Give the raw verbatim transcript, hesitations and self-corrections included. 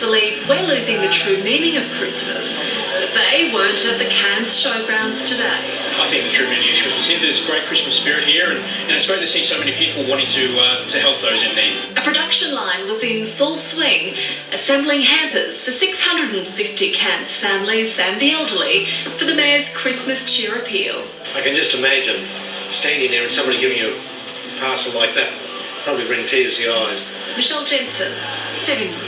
Believe we're losing the true meaning of Christmas. They weren't at the Cairns Showgrounds today. I think the true meaning of Christmas is there's great Christmas spirit here, and, and it's great to see so many people wanting to uh, to help those in need. A production line was in full swing, assembling hampers for six hundred and fifty Cairns families and the elderly for the Mayor's Christmas cheer appeal. I can just imagine standing there and somebody giving you a parcel like that, probably bring tears to your eyes. Michelle Jensen, seven.